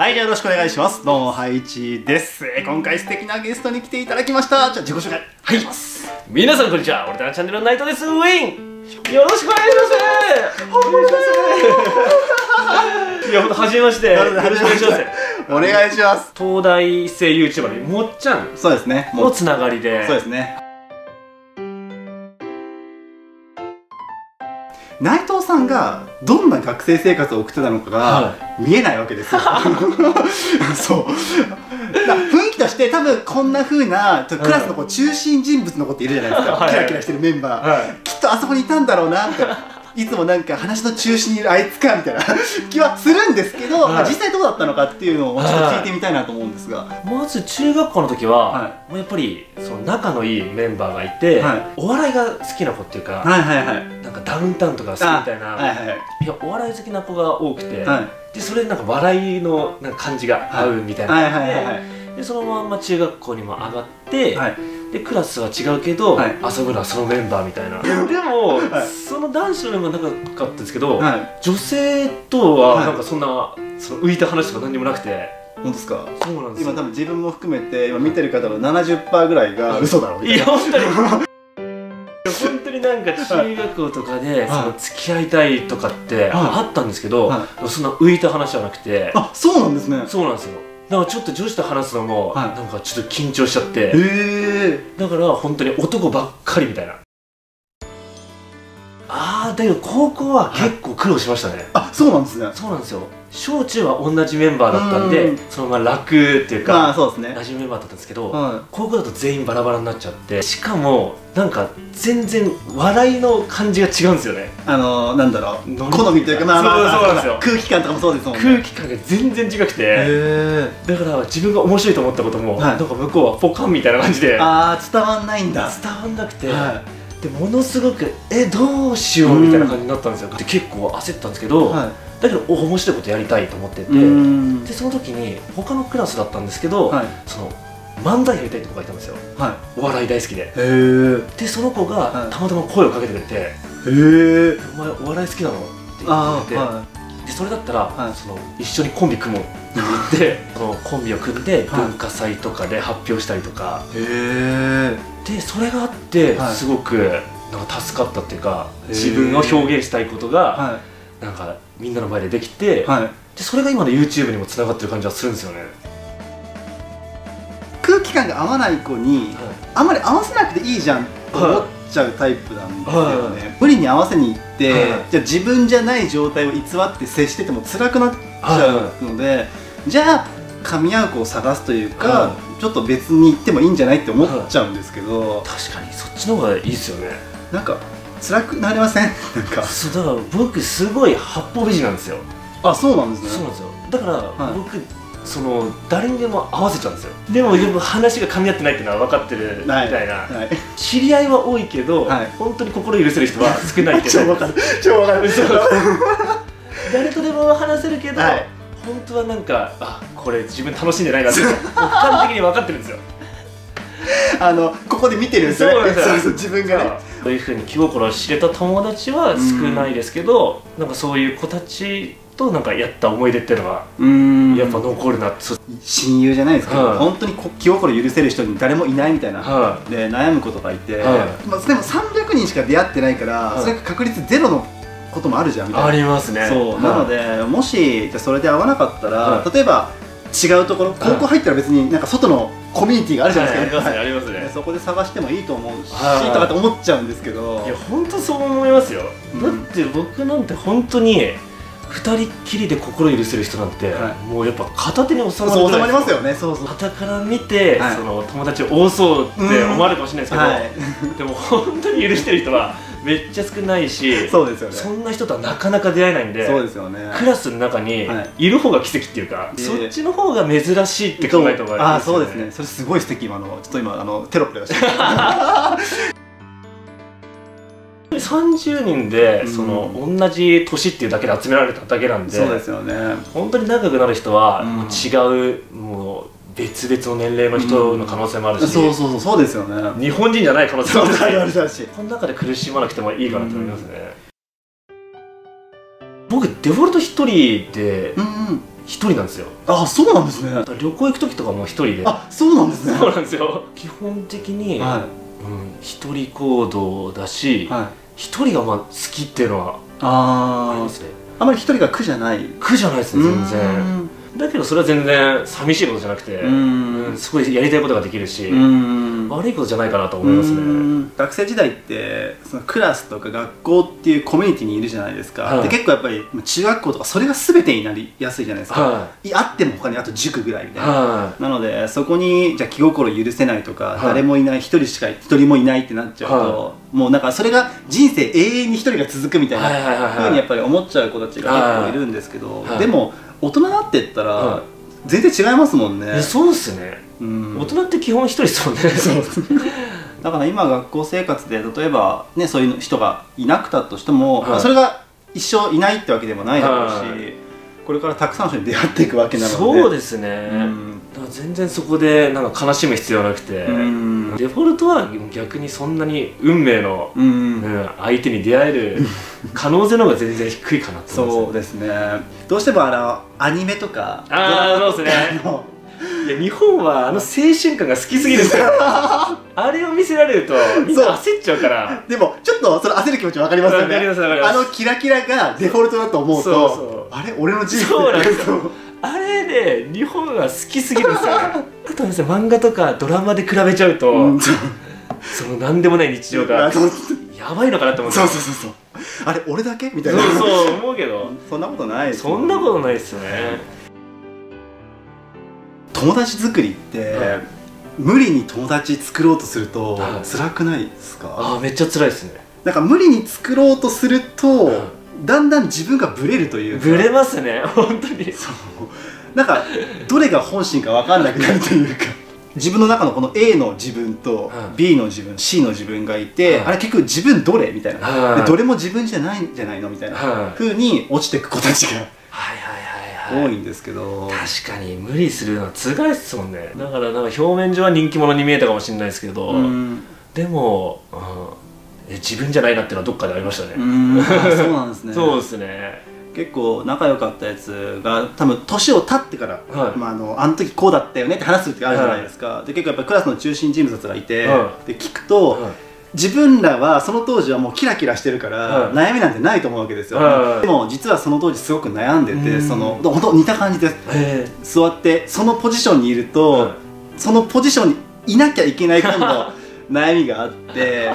はい、じゃあよろしくお願いします。どうも、ハイチです。今回素敵なゲストに来ていただきました。じゃあ自己紹介、はい、します。皆さん、こんにちは。俺たちのチャンネルのナイトです。ウィン。よろしくお願いします。お願いします。いや、ほんと、はじめまして。よろしくお願いします。お願いします。東大生 YouTuber のもっちゃん。そうですね。のつながりで。そうですね。内藤さんがどんな学生生活を送ってたのかが見えないわけですよ。そう雰囲気として多分こんな風なクラスのこう中心人物の子っているじゃないですか、キラキラしてるメンバー、きっとあそこにいたんだろうなっていつもなんか話の中心にいるあいつかみたいな気はするんですけど、実際どうだったのかっていうのをちょっと聞いてみたいなと思うんですが、まず中学校の時はやっぱりその仲のいいメンバーがいて、お笑いが好きな子っていうか、なんかダウンタウンとか好きみたいな、お笑い好きな子が多くて、でそれでなんか笑いのなんか感じが合うみたいな、でそのまんま中学校にも上がって。でクラスは違うけど、はい、遊ぶのはそのメンバーみたいな。でも、はい、その男子のメンバーなかったんですけど、はい、女性とはなんかそんな、はい、その浮いた話とか何にもなくて。本当ですか。そうなんですよ。今多分自分も含めて今見てる方の 70% ぐらいが嘘だろうみたいな。いや本当に本当になんか中学校とかで、はい、その付き合いたいとかってあったんですけど、はい、そんな浮いた話じゃなくて。あ、そうなんですね。そうなんですよ。なんかちょっと女子と話すのもなんかちょっと緊張しちゃって、だから本当に男ばっかりみたいな。ああ、だけど高校は結構苦労しましたね。あ、そうなんですね。そうなんですよ。小中は同じメンバーだったんで、そのまま楽っていうか同じメンバーだったんですけど、高校だと全員バラバラになっちゃって、しかもなんか全然笑いの感じが違うんですよね。なんだろう、好みというか、空気感とかもそうですもんね。空気感が全然違くて、だから自分が面白いと思ったこともなんか向こうはポカンみたいな感じで、ああ伝わんないんだ。伝わんなくて、でものすごくどうしようみたいな感じになったんですよ。で結構焦ったんですけど、だけど面白いことやりたいと思ってて、でその時に他のクラスだったんですけど、その漫才やりたいって子がいたんですよ。お笑い大好きで、でその子がたまたま声をかけてくれて「お前お笑い好きなの?」って言ってくれて、それだったらその一緒にコンビ組もうって言って、そのコンビを組んで文化祭とかで発表したりとかで、それがあってすごくなんか助かったっていうか、自分を表現したいことがなんかみんなの前でできて、でそれが今の YouTube にもつながってる感じはするんですよね。空気感が合わない子に、あんまり合わせなくていいじゃんと思っちゃうタイプなんですよね。無理に合わせにいって、じゃあ自分じゃない状態を偽って接してても辛くなっちゃうので、じゃあ噛み合う子を探すというか、ちょっと別に行ってもいいんじゃないって思っちゃうんですけど、確かにそっちの方がいいですよね。なんか辛くなりません？なんかそうだから僕すごい八方美人なんですよ。あ、そうなんですね。そうなんですよ。だから、僕その誰にでも合わせちゃうんですよ。でも話が噛み合ってないっていうのは分かってるみたいな。知り合いは多いけど、本当に心許せる人は少ないって。超分かる。超分かる。誰とでも話せるけど、本当はなんかこれ自分楽しんでないなって完璧に分かってるんですよ。ここで見てるんですよね。自分が。そういうふうに気心を知れた友達は少ないですけど、なんかそういう子たちとなんかやった思い出っていうのはやっぱ残るなって。親友じゃないですけど、本当に気心許せる人に誰もいないみたいなで悩む子とかいて、でも300人しか出会ってないから、それが確率ゼロのこともあるじゃんみたいな。ありますね。そうなので、もしそれで合わなかったら、例えば違うところ、高校入ったら別になんか外のコミュニティがあるじゃないですか。ありますね。そこで探してもいいと思うしとかって思っちゃうんですけど、いや本当そう思いますよ。だって僕なんて本当に二人っきりで心許せる人なんてもうやっぱ片手に収まる。収まりますよね。そうそう。傍から見てその友達多そうって思われるかもしれないですけど、でも本当に許してる人はめっちゃ少ないし、そうですよね。そんな人とはなかなか出会えないんで、そうですよね。クラスの中にいる方が奇跡っていうか、そっちの方が珍しいって考えた方がいい。あ、そうですね。それすごい素敵。今のちょっと今テロップでした。30人でその同じ年っていうだけで集められただけなんで、そうですよね。本当に仲良くなる人は違う、もう別々の年齢の人の可能性もあるし、そうそうそうそうですよね。日本人じゃない可能性もあるし、この中で苦しまなくてもいいかなと思いますね。僕デフォルト一人で一人なんですよ。あ、そうなんですね。旅行行く時とかも一人で。あ、そうなんですね。そうなんですよ。基本的に、一人行動だし、一人がまあ好きっていうのはありますね。あまり一人が苦じゃない。苦じゃないですね、全然。だけどそれは全然寂しいことじゃなくて、すごいやりたいことができるし、悪いことじゃないかなと思いますね。学生時代ってそのクラスとか学校っていうコミュニティにいるじゃないですか、はい、で結構やっぱり中学校とかそれが全てになりやすいじゃないですか、はい、あっても他にあと塾ぐらいみたいな、はい、なのでそこにじゃあ気心許せないとか、はい、誰もいない一人しか一人もいないってなっちゃうと、はい、もうなんかそれが人生永遠に一人が続くみたいなふうにやっぱり思っちゃう子たちが結構いるんですけど、はい、でも大人だって言ったら全然違いますもんね。そうっすね。大人って基本一人ですもんね。だから今学校生活で例えばね、そういう人がいなくたとしても、それが一生いないってわけでもないだろうし、これからたくさんの人に出会っていくわけなので。そうですね。だから全然そこでなんか悲しむ必要なくて、デフォルトは逆にそんなに運命の相手に出会える可能性の方が全然低いかなと思います。そうですね。どうしてもアニメとか。ああ、そうですね。日本は青春感が好きすぎるんですよ。あれを見せられるとみんな焦っちゃうから。でもちょっとそれ焦る気持ち分かりますよね。キラキラがデフォルトだと思うと、あれ俺の人生。そうなんですよ。あれで日本は好きすぎるんですよ。あと漫画とかドラマで比べちゃうと、その何でもない日常がやばいのかなと思って。そうそうそう、あれ俺だけみたいな。そう思うけど、そんなことない。そんなことないですよね。友達作りって、はい、無理に友達作ろうとすると辛くないですか？はい、あ、めっちゃ辛いですね。なんか無理に作ろうとすると、はい、だんだん自分がブレるというか。ブレますね、本当に。そう、なんかどれが本心か分かんなくなるというか。自分の中のこの A の自分と B の自分、はい、C の自分がいて、はい、あれ結局自分どれみたいな、はい、どれも自分じゃないんじゃないのみたいな、はい、風に落ちていく子たちが。はいはいはい、多いんですけど。確かに無理するのは辛いですもんね。だからなんか表面上は人気者に見えたかもしれないですけど、でも、自分じゃないなっていうのはどっかでありましたね。そうなんですね。そうですね。結構仲良かったやつが多分年を経ってから、はい、あの時こうだったよねって話する時あるじゃないですか、はい、で結構やっぱりクラスの中心人物がいて、はい、で聞くと、はい、自分らはその当時はもうキラキラしてるから悩みなんてないと思うわけですよ。でも実はその当時すごく悩んでて、そのほんと似た感じで座ってそのポジションにいると、そのポジションにいなきゃいけない今度悩みがあって、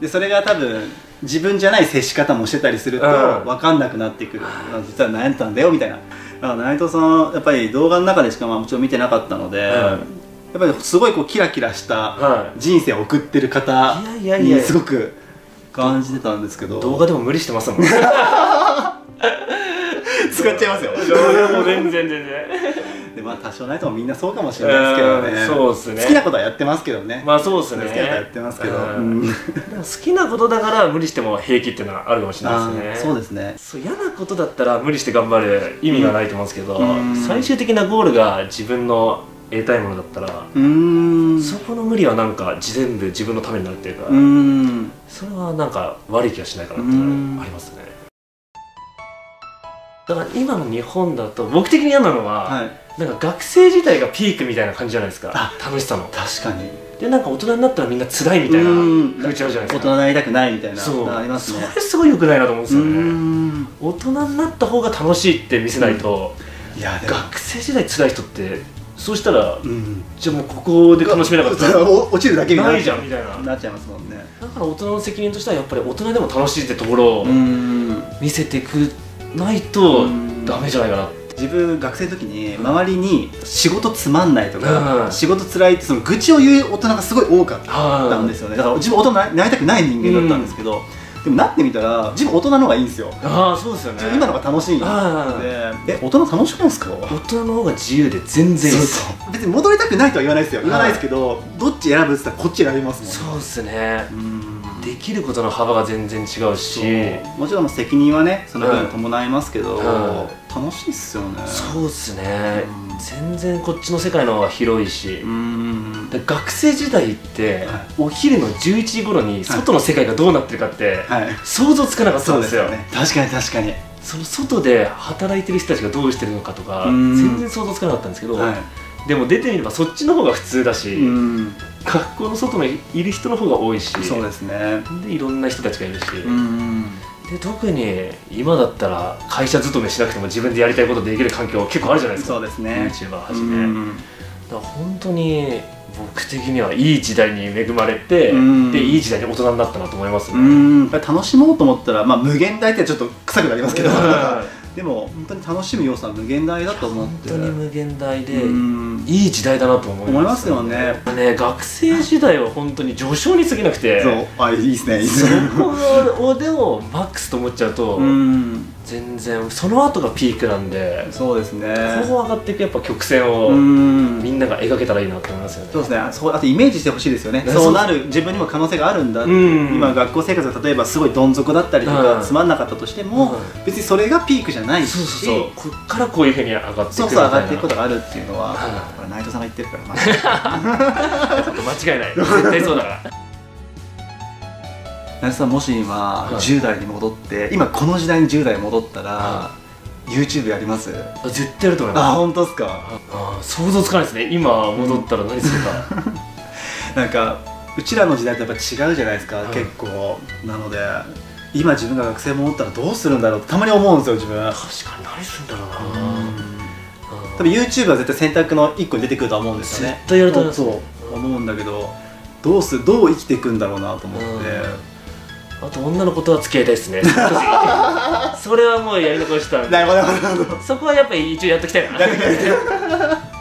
でそれが多分自分じゃない接し方もしてたりすると分かんなくなってくる。実は悩んでたんだよみたいな。内藤さんやっぱり動画の中でしかもちろん見てなかったので。やっぱりすごいこうキラキラした人生を送ってる方にすごく感じてたんですけど、動画でも無理してますもん。使っちゃいますよ。もう全然で、まあ多少ないともみんなそうかもしれないですけどね。そうっすね。好きなことはやってますけどね。まあそうっすね。好きなことはやってますけど、好きなことだから無理しても平気っていうのはあるかもしれないですね。そうですね。そう、嫌なことだったら無理して頑張る意味がないと思うんですけど、最終的なゴールが自分の得たいものだったら、そこの無理はなんか全部自分のためになるっていうか、それはなんか悪い気がしないかなっていうのはありますね。だから今の日本だと僕的に嫌なのは、はい、なんか学生自体がピークみたいな感じじゃないですか、楽しさの。確かに。でなんか大人になったらみんな辛いみたいな風潮じゃないですか。大人になりたくないみたいな。そうありますね。それすごい良くないなと思うんですよね。大人になった方が楽しいって見せないと、いや学生時代辛い人って。そうしたら、じゃあもうここで楽しめなかったら落ちるだけないじゃんみたいななっちゃいますもんね。だから大人の責任としてはやっぱり大人でも楽しいってところを見せてくないとダメじゃないかな。自分学生の時に周りに仕事つまんないとか仕事つらいってその愚痴を言う大人がすごい多かったんですよね。だから自分大人になりたくない人間だったんですけど、でもなってみたら自分大人の方がいいんですよ。ああそうですよね。今のが楽しいんで、大人楽しくないですか？大人の方が自由で全然いいです。別に戻りたくないとは言わないですよ。言わないですけど、どっち選ぶって言ったらこっち選びますもん。そうですね。できることの幅が全然違うし、もちろん責任はねその分伴いますけど、楽しいっすよね。そうですね。全然こっちの世界の方が広いし、学生時代ってお昼の11時頃に外の世界がどうなってるかって想像つかなかったんですよ。確かに確かに。その外で働いてる人たちがどうしてるのかとか全然想像つかなかったんですけど、はい、でも出てみればそっちの方が普通だし、学校の外のいる人の方が多いし、そうですね、でいろんな人たちがいるし、で特に今だったら会社勤めしなくても自分でやりたいことできる環境結構あるじゃないですか、そうですね、YouTuber はじめ、だから本当に僕的にはいい時代に恵まれて、でいい時代に大人になったなと思いますね。楽しもうと思ったら、まあ、無限大ってちょっと臭くなりますけど、でも本当に楽しむ要素は無限大だと思って、本当に無限大でいい時代だなと思いますよね。学生時代は本当に序章に過ぎなくて、そう、あ、いいですね、いいですね。そこでもマックスと思っちゃうと全然その後がピークなんで、そうですね、こう上がっていくやっぱ曲線をみんなが描けたらいいなと思いますよね。そうですね、そう、あとイメージしてほしいですよね。そうなる自分にも可能性があるんだって。今学校生活が例えばすごいどん底だったりとかつまんなかったとしても、別にそれがピークじゃないし、こっからこういうふうに上がっていく上がっていくことがあるっていうのは内藤さんが言ってるから間違いない、絶対そうだから。内藤さんもし今10代に戻って、今この時代に10代に戻ったら YouTube やります？絶対やると思います。あ、本当ですか。想像つかないですね、今戻ったら何するか。なんかうちらの時代とやっぱ違うじゃないですか、結構。なので今自分が学生戻ったらどうするんだろうってたまに思うんですよ、自分。確かに、何するんだろうな。多分 YouTube は絶対選択の1個に出てくるとは思うんですよね。絶対やると思う。そう思うんだけど、どう生きていくんだろうなと思って。あと女の子とは付き合いたいですね。それはもうやり残したんで。なるほど。そこはやっぱり一応やっときたいな。